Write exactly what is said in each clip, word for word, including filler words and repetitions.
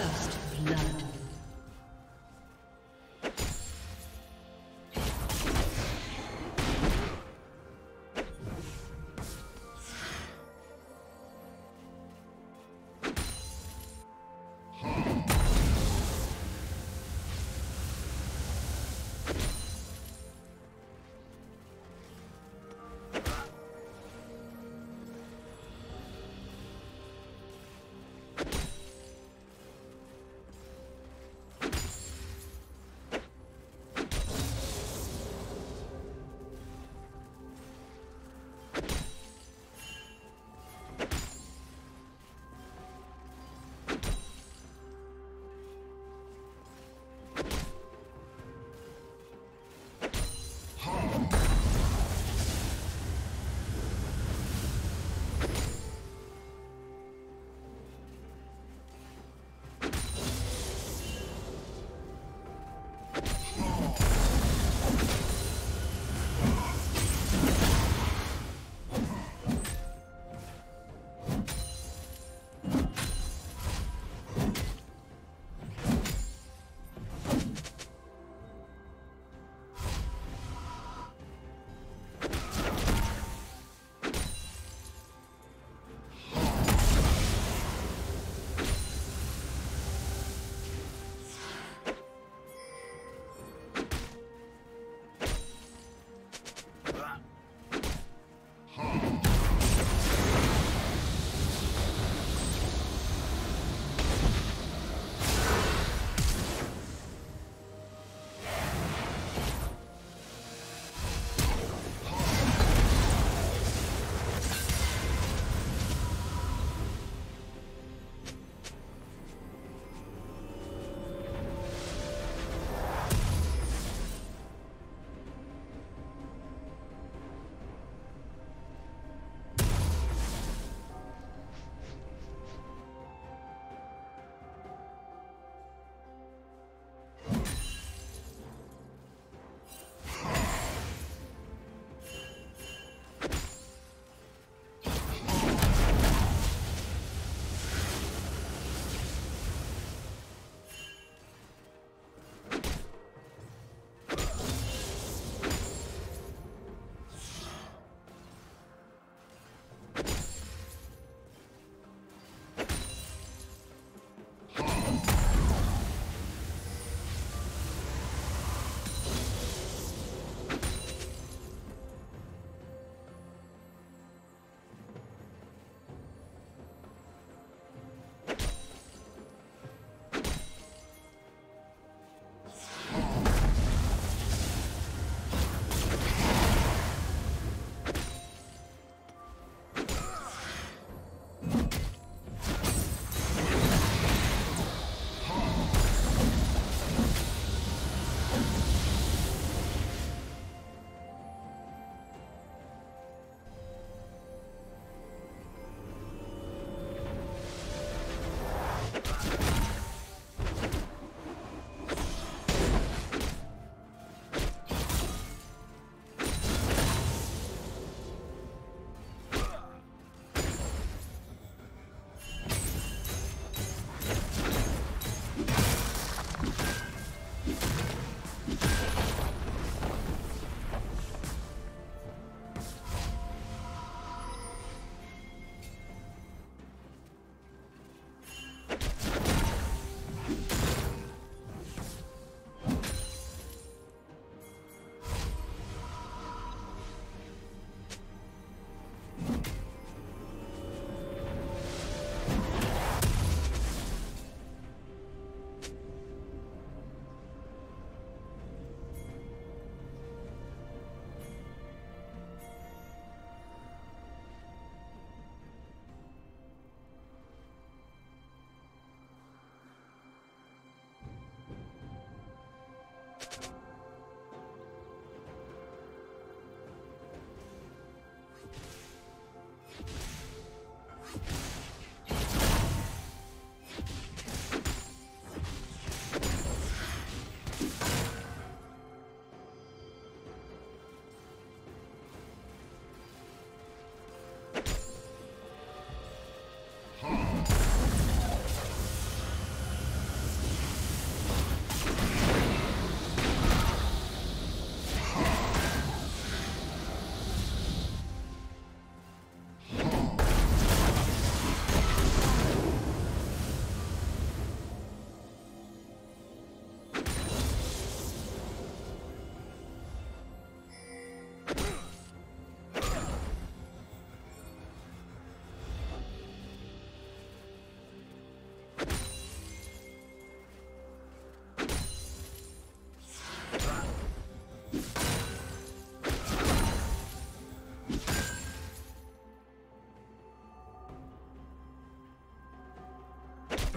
First blood.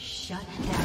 Shut down.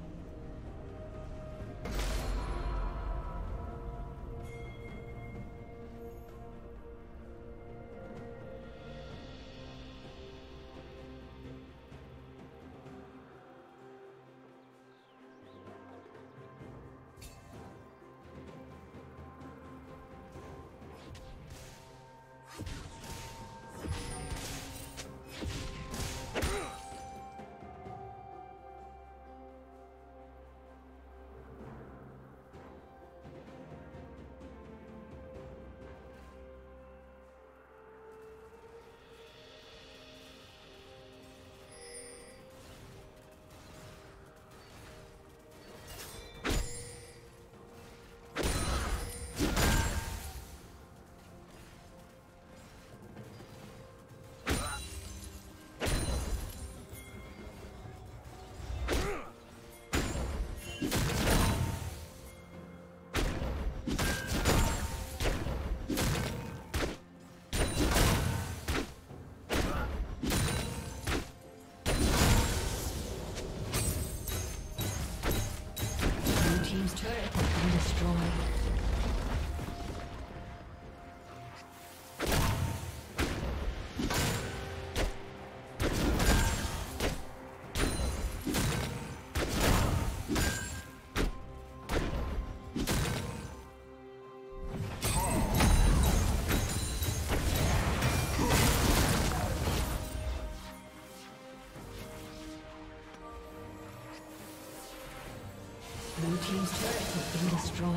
Team's turret has been destroyed.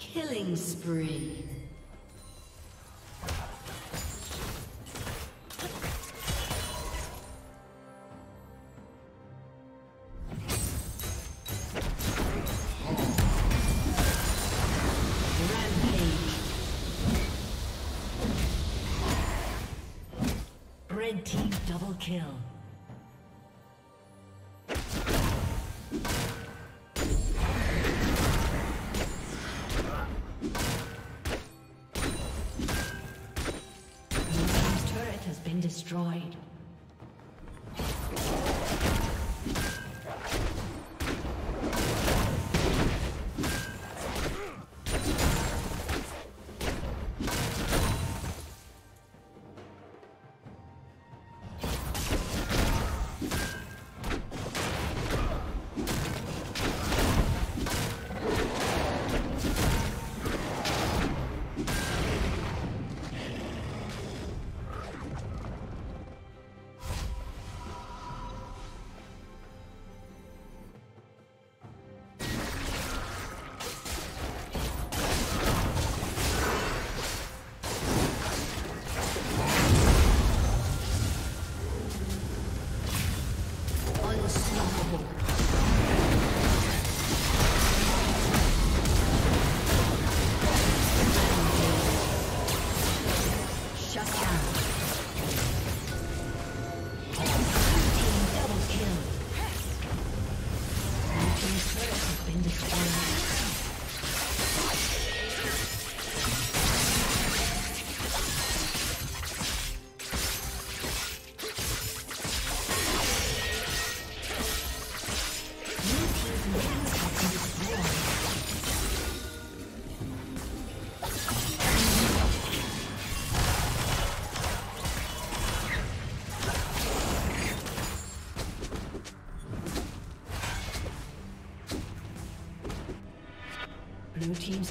Killing spree. Rampage. Red team double kill. destroyed. Blue team's